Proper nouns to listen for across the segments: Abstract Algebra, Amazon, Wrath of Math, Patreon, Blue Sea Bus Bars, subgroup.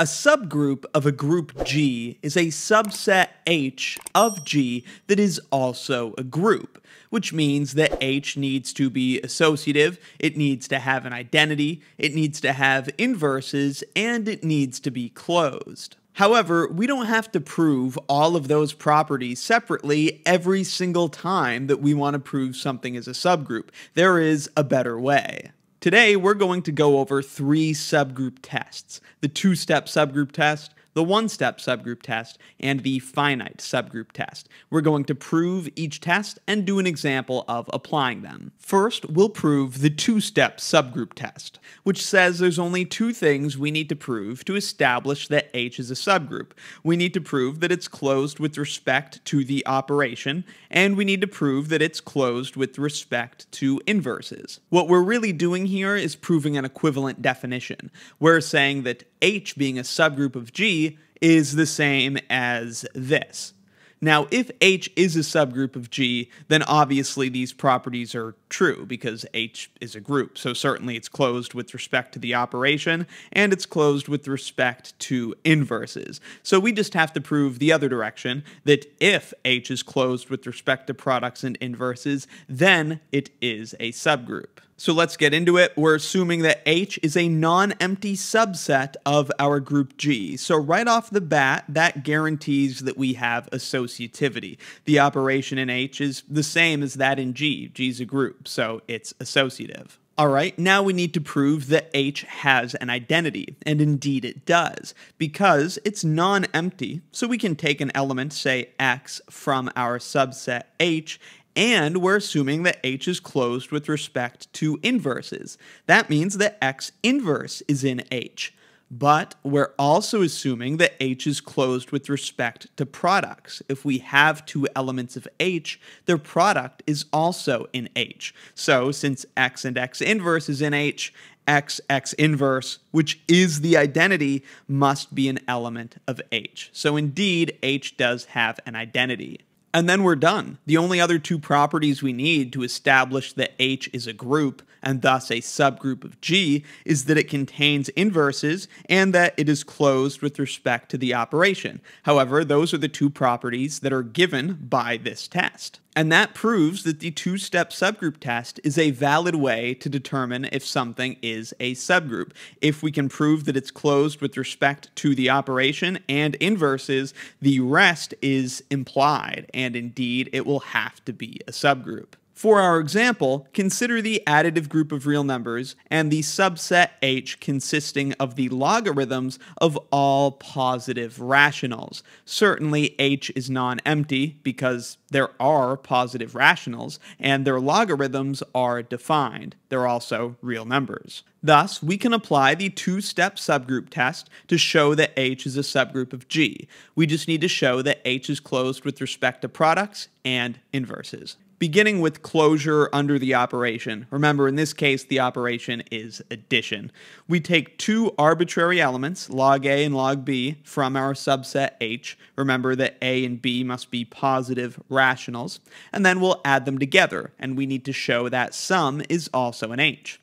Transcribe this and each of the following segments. A subgroup of a group G is a subset H of G that is also a group, which means that H needs to be associative, it needs to have an identity, it needs to have inverses, and it needs to be closed. However, we don't have to prove all of those properties separately every single time that we want to prove something as a subgroup. There is a better way. Today, we're going to go over three subgroup tests: the two-step subgroup test, the one-step subgroup test, and the finite subgroup test. We're going to prove each test and do an example of applying them. First, we'll prove the two-step subgroup test, which says there's only two things we need to prove to establish that H is a subgroup. We need to prove that it's closed with respect to the operation, and we need to prove that it's closed with respect to inverses. What we're really doing here is proving an equivalent definition. We're saying that H being a subgroup of G is the same as this. Now, if H is a subgroup of G, then obviously these properties are true because H is a group. So certainly it's closed with respect to the operation, and it's closed with respect to inverses. So we just have to prove the other direction, that if H is closed with respect to products and inverses, then it is a subgroup. So let's get into it. We're assuming that H is a non-empty subset of our group G. So right off the bat, that guarantees that we have associativity. The operation in H is the same as that in G. G's a group, so it's associative. All right, now we need to prove that H has an identity, and indeed it does, because it's non-empty. So we can take an element, say X, from our subset H, and we're assuming that H is closed with respect to inverses. That means that X inverse is in H. But we're also assuming that H is closed with respect to products. If we have two elements of H, their product is also in H. So since X and X inverse is in H, X inverse, which is the identity, must be an element of H. So indeed, H does have an identity. And then we're done. The only other two properties we need to establish that H is a group, and thus a subgroup of G, is that it contains inverses and that it is closed with respect to the operation. However, those are the two properties that are given by this test. And that proves that the two-step subgroup test is a valid way to determine if something is a subgroup. If we can prove that it's closed with respect to the operation and inverses, the rest is implied, and indeed it will have to be a subgroup. For our example, consider the additive group of real numbers and the subset H consisting of the logarithms of all positive rationals. Certainly H is non-empty because there are positive rationals and their logarithms are defined. They're also real numbers. Thus, we can apply the two-step subgroup test to show that H is a subgroup of G. We just need to show that H is closed with respect to products and inverses. Beginning with closure under the operation. Remember, in this case, the operation is addition. We take two arbitrary elements, log A and log B, from our subset H. Remember that A and B must be positive rationals. And then we'll add them together, and we need to show that sum is also an H.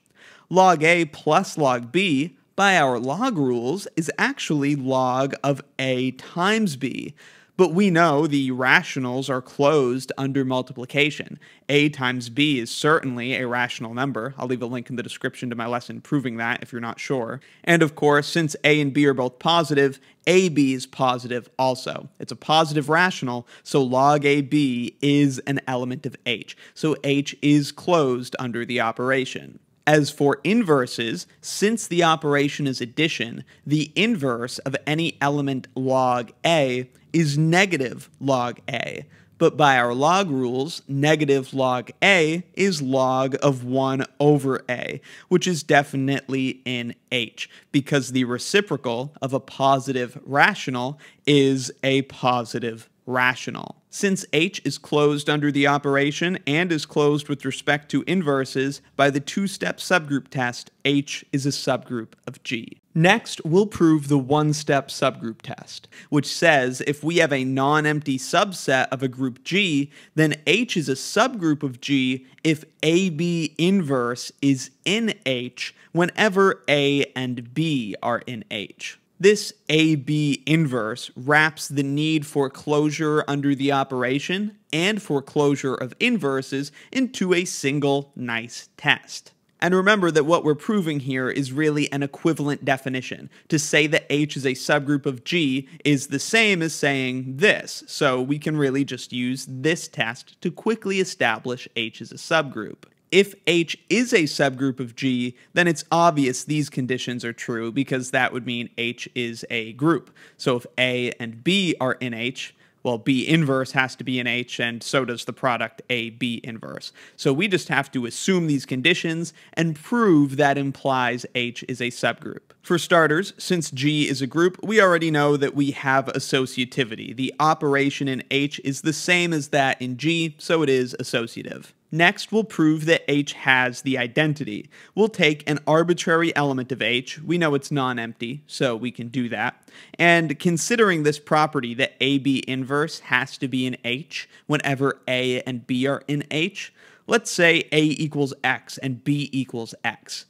Log A plus log B, by our log rules, is actually log of A times B. But we know the rationals are closed under multiplication. A times B is certainly a rational number. I'll leave a link in the description to my lesson proving that if you're not sure. And of course, since A and B are both positive, AB is positive also. It's a positive rational, so log AB is an element of H. So H is closed under the operation. As for inverses, since the operation is addition, the inverse of any element log A is negative log A. But by our log rules, negative log A is log of 1 over A, which is definitely in H, because the reciprocal of a positive rational is a positive rational. Since H is closed under the operation and is closed with respect to inverses, by the two-step subgroup test, H is a subgroup of G. Next, we'll prove the one-step subgroup test, which says if we have a non-empty subset of a group G, then H is a subgroup of G if AB inverse is in H whenever A and B are in H. This AB inverse wraps the need for closure under the operation and for closure of inverses into a single nice test. And remember that what we're proving here is really an equivalent definition. To say that H is a subgroup of G is the same as saying this, so we can really just use this test to quickly establish H is a subgroup. If H is a subgroup of G, then it's obvious these conditions are true because that would mean H is a group. So if A and B are in H, well, B inverse has to be in H, and so does the product AB inverse. So we just have to assume these conditions and prove that implies H is a subgroup. For starters, since G is a group, we already know that we have associativity. The operation in H is the same as that in G, so it is associative. Next, we'll prove that H has the identity. We'll take an arbitrary element of H, we know it's non-empty, so we can do that, and considering this property that AB inverse has to be in H whenever A and B are in H, let's say A equals X and B equals X.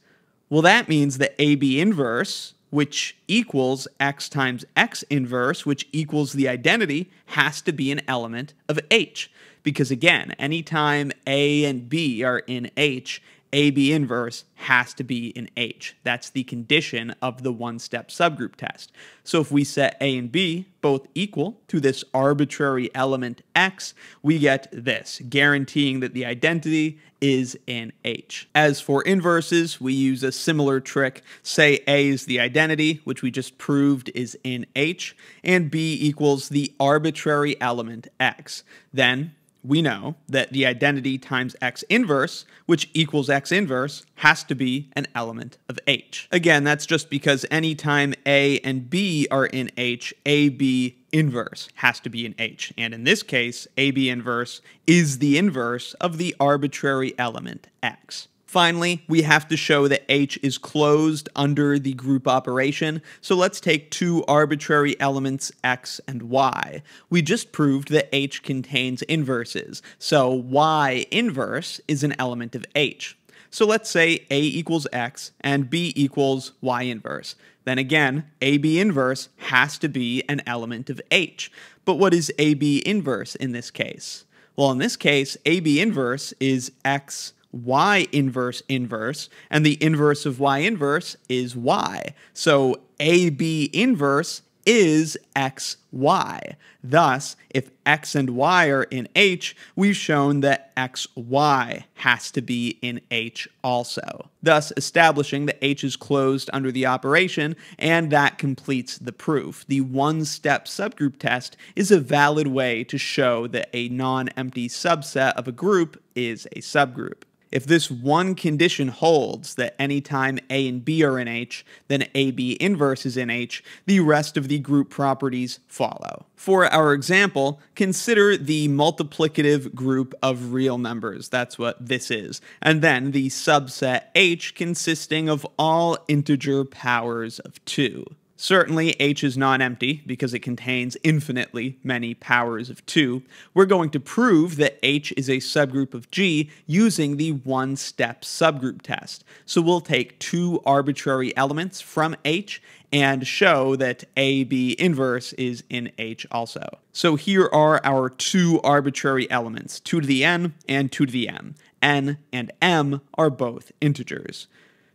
Well, that means that AB inverse, which equals X times X inverse, which equals the identity, has to be an element of H. Because again, anytime A and B are in H, AB inverse has to be in H. That's the condition of the one-step subgroup test. So if we set A and B both equal to this arbitrary element X, we get this, guaranteeing that the identity is in H. As for inverses, we use a similar trick. Say A is the identity, which we just proved is in H, and B equals the arbitrary element X. Then we know that the identity times X inverse, which equals X inverse, has to be an element of H. Again, that's just because anytime A and B are in H, AB inverse has to be in H. And in this case, AB inverse is the inverse of the arbitrary element X. Finally, we have to show that H is closed under the group operation, so let's take two arbitrary elements X and Y. We just proved that H contains inverses, so Y inverse is an element of H. So let's say A equals X and B equals Y inverse. Then again, AB inverse has to be an element of H. But what is AB inverse in this case? Well, in this case, AB inverse is X Y inverse inverse, and the inverse of Y inverse is Y. So AB inverse is XY. Thus, if X and Y are in H, we've shown that XY has to be in H also, thus establishing that H is closed under the operation, and that completes the proof. The one-step subgroup test is a valid way to show that a non-empty subset of a group is a subgroup. If this one condition holds, that anytime A and B are in H, then AB inverse is in H, the rest of the group properties follow. For our example, consider the multiplicative group of real numbers, that's what this is, and then the subset H consisting of all integer powers of 2. Certainly, H is non-empty because it contains infinitely many powers of 2. We're going to prove that H is a subgroup of G using the one-step subgroup test. So we'll take two arbitrary elements from H and show that AB inverse is in H also. So here are our two arbitrary elements, 2 to the n and 2 to the m. n and m are both integers.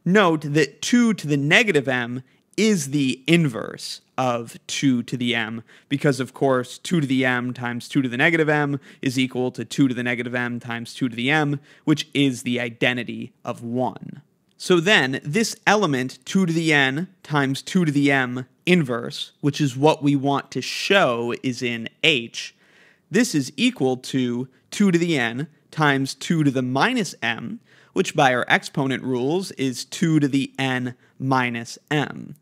Note that 2 to the negative m is the inverse of 2 to the m, because of course 2 to the m times 2 to the negative m is equal to 2 to the negative m times 2 to the m, which is the identity of 1. So then, this element 2 to the n times 2 to the m inverse, which is what we want to show is in H, this is equal to 2 to the n times 2 to the minus m, which by our exponent rules is 2 to the n minus m.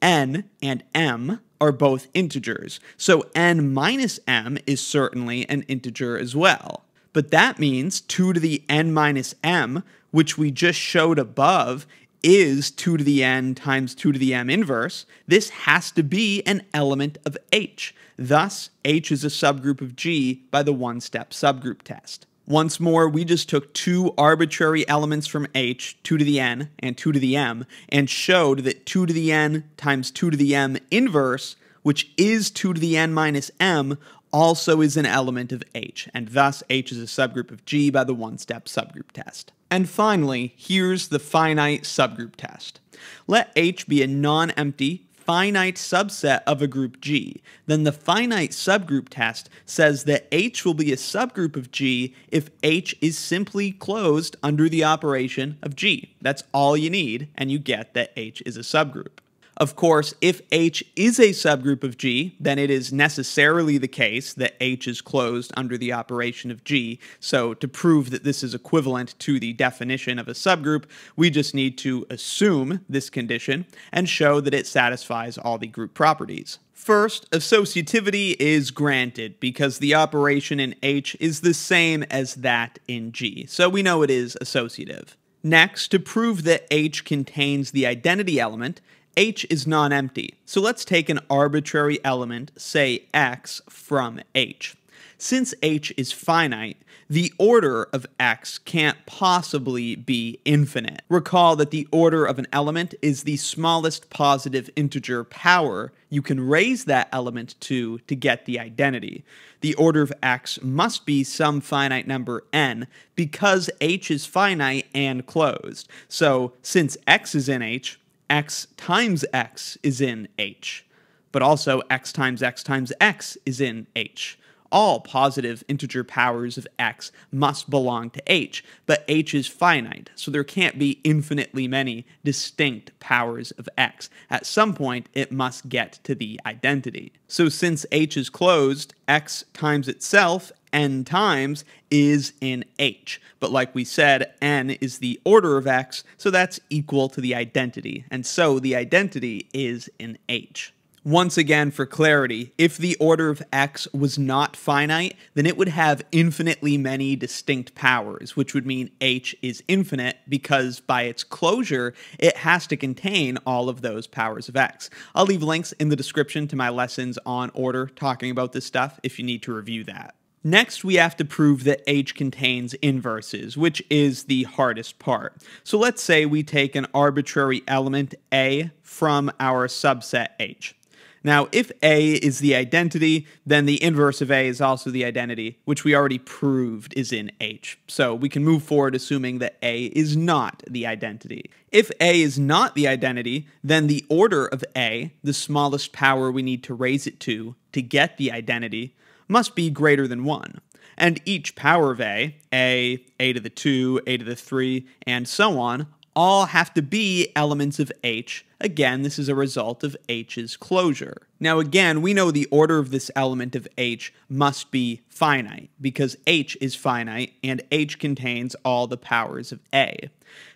n and m are both integers, so n minus m is certainly an integer as well. But that means 2 to the n minus m, which we just showed above, is 2 to the n times 2 to the m inverse. This has to be an element of H. Thus, H is a subgroup of G by the one-step subgroup test. Once more, we just took two arbitrary elements from h, 2 to the n and 2 to the m, and showed that 2 to the n times 2 to the m inverse, which is 2 to the n minus m, also is an element of h, and thus h is a subgroup of G by the one-step subgroup test. And finally, here's the finite subgroup test. Let h be a non-empty, finite subset of a group G. Then the finite subgroup test says that H will be a subgroup of G if H is simply closed under the operation of G. That's all you need, and you get that H is a subgroup. Of course, if H is a subgroup of G, then it is necessarily the case that H is closed under the operation of G. So to prove that this is equivalent to the definition of a subgroup, we just need to assume this condition and show that it satisfies all the group properties. First, associativity is granted because the operation in H is the same as that in G. So we know it is associative. Next, to prove that H contains the identity element, H is non-empty, so let's take an arbitrary element, say x, from H. Since H is finite, the order of x can't possibly be infinite. Recall that the order of an element is the smallest positive integer power you can raise that element to get the identity. The order of x must be some finite number n because H is finite and closed. So since x is in H, x times x is in H, but also x times x times x is in H. All positive integer powers of x must belong to H, but H is finite, so there can't be infinitely many distinct powers of x. At some point, it must get to the identity. So since H is closed, x times itself n times is in H. But like we said, n is the order of x, so that's equal to the identity. And so the identity is in H. Once again, for clarity, if the order of x was not finite, then it would have infinitely many distinct powers, which would mean H is infinite because by its closure, it has to contain all of those powers of x. I'll leave links in the description to my lessons on order talking about this stuff if you need to review that. Next, we have to prove that H contains inverses, which is the hardest part. So let's say we take an arbitrary element A from our subset H. Now, if A is the identity, then the inverse of A is also the identity, which we already proved is in H. So we can move forward assuming that A is not the identity. If A is not the identity, then the order of A, the smallest power we need to raise it to get the identity, must be greater than 1. And each power of A to the 2, A to the 3, and so on, all have to be elements of H. Again, this is a result of H's closure. Now again, we know the order of this element of H must be finite, because H is finite, and H contains all the powers of A.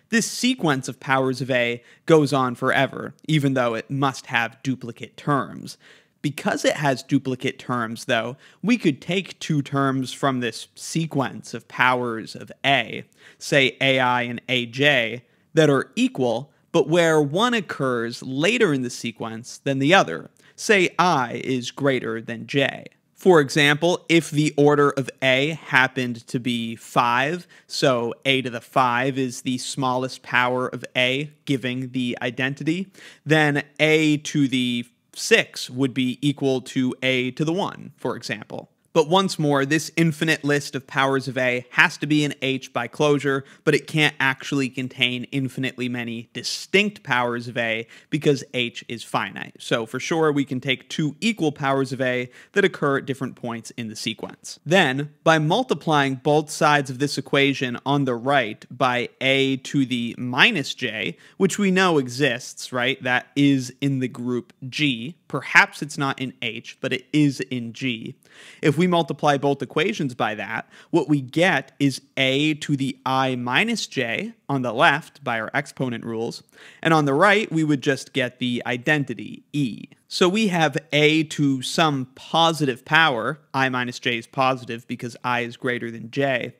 This sequence of powers of A goes on forever, even though it must have duplicate terms. Because it has duplicate terms, though, we could take two terms from this sequence of powers of A, say AI and AJ, that are equal, but where one occurs later in the sequence than the other. Say I is greater than J. For example, if the order of A happened to be 5, so A to the 5 is the smallest power of A, giving the identity, then A to the 6 would be equal to A to the 1, for example. But once more, this infinite list of powers of A has to be in H by closure, but it can't actually contain infinitely many distinct powers of A because H is finite. So for sure, we can take two equal powers of A that occur at different points in the sequence. Then, by multiplying both sides of this equation on the right by A to the minus J, which we know exists, right? That is in the group G. Perhaps it's not in H, but it is in G. If we multiply both equations by that, what we get is A to the I minus J on the left by our exponent rules, and on the right we would just get the identity, E. So we have A to some positive power, I minus J is positive because I is greater than J.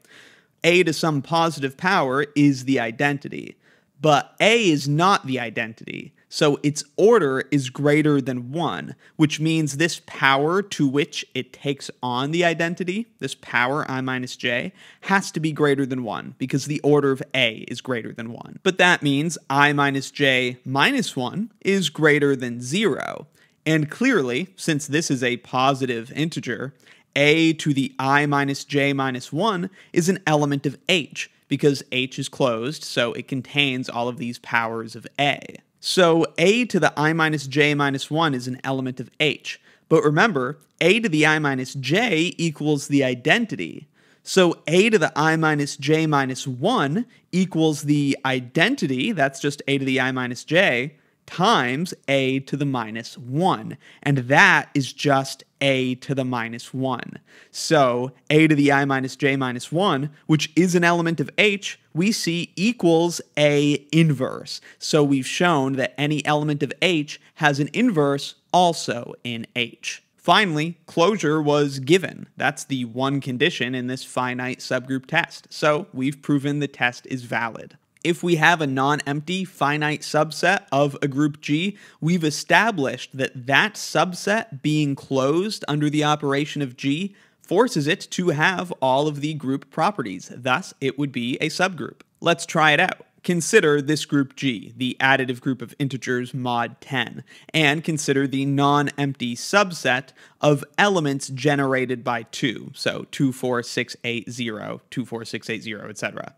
A to some positive power is the identity, but A is not the identity. So its order is greater than 1, which means this power to which it takes on the identity, this power I minus j, has to be greater than 1 because the order of A is greater than 1. But that means I minus j minus 1 is greater than 0. And clearly, since this is a positive integer, A to the I minus j minus 1 is an element of H because H is closed, so it contains all of these powers of A. So A to the I minus j minus 1 is an element of H. But remember, A to the I minus j equals the identity. So A to the I minus j minus 1 equals the identity, that's just A to the I minus j, times A to the minus 1. And that is just A to the minus 1. So A to the I minus j minus 1, which is an element of H, we see equals A inverse. So we've shown that any element of H has an inverse also in H. Finally, closure was given. That's the one condition in this finite subgroup test. So we've proven the test is valid. If we have a non-empty finite subset of a group G, we've established that that subset being closed under the operation of G forces it to have all of the group properties. Thus, it would be a subgroup. Let's try it out. Consider this group G, the additive group of integers mod 10, and consider the non-empty subset of elements generated by 2, so 2, 4, 6, 8, 0, 2, 4, 6, 8, 0, etc.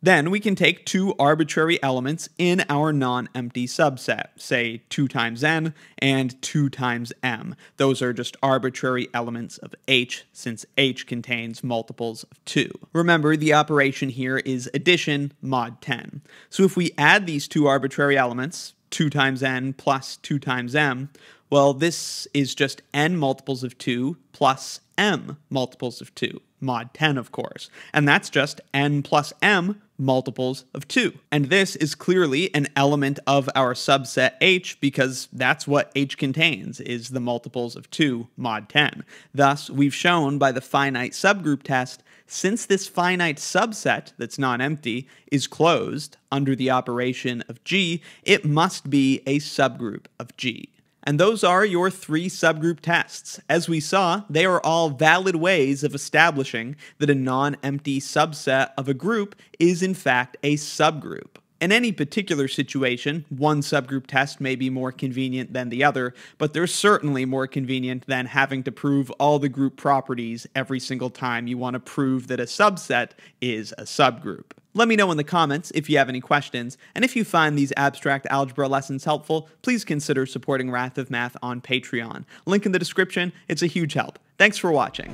Then we can take two arbitrary elements in our non-empty subset, say 2 times n and 2 times m. Those are just arbitrary elements of H, since H contains multiples of 2. Remember, the operation here is addition mod 10. So if we add these two arbitrary elements, 2 times n plus 2 times m, well, this is just n multiples of 2 plus m multiples of 2. Mod 10, of course, and that's just n plus m multiples of 2. And this is clearly an element of our subset H because that's what H contains, is the multiples of 2 mod 10. Thus, we've shown by the finite subgroup test, since this finite subset that's non-empty is closed under the operation of G, it must be a subgroup of G. And those are your three subgroup tests. As we saw, they are all valid ways of establishing that a non-empty subset of a group is in fact a subgroup. In any particular situation, one subgroup test may be more convenient than the other, but they're certainly more convenient than having to prove all the group properties every single time you want to prove that a subset is a subgroup. Let me know in the comments if you have any questions, and if you find these abstract algebra lessons helpful, please consider supporting Wrath of Math on Patreon. Link in the description, it's a huge help. Thanks for watching.